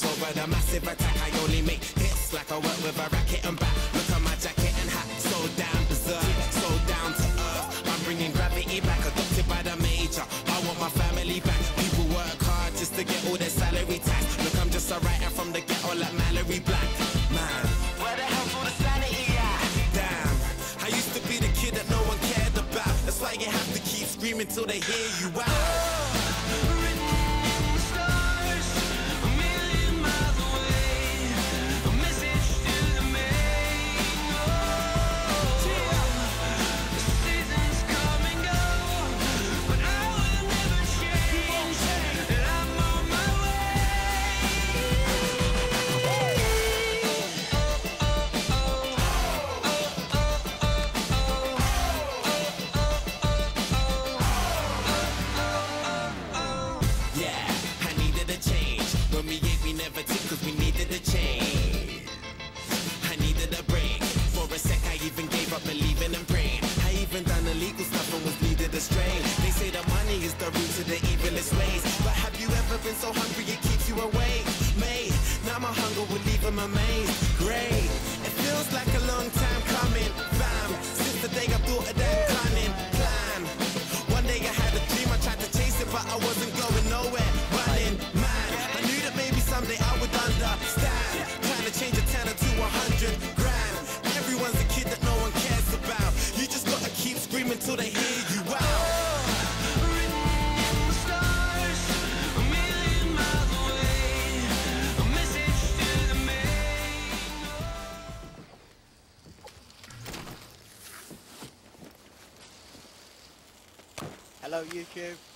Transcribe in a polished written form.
Castle with a massive attack. I only make hits like I work with a racket and bat. Look at my jacket and hat, so damn berserk, so down to earth. I'm bringing gravity back, adopted by the major. I want my family back. People work hard just to get all their salary tax. Look, I'm just a writer from the ghetto like Mallory Black. Man, where the hell's all the sanity at? Damn, I used to be the kid that no one cared about. That's why you have to keep screaming till they hear you out. Believing and praying, I even done illegal stuff and was needed astray. They say that money is the root of the evilest ways, but have you ever been so hungry it keeps you awake? Mate, now my hunger will leave him amazed. Great, it feels like a long time coming. Bam, since the day I thought of that cunning plan. One day I had a dream, I tried to chase it, but I wasn't going nowhere. Running, man, I knew that maybe someday I would understand. Trying to change a tenner to 100 grand. Everyone's a kid that no one cares about. You just gotta keep screaming till they hear you out. Hello YouTube.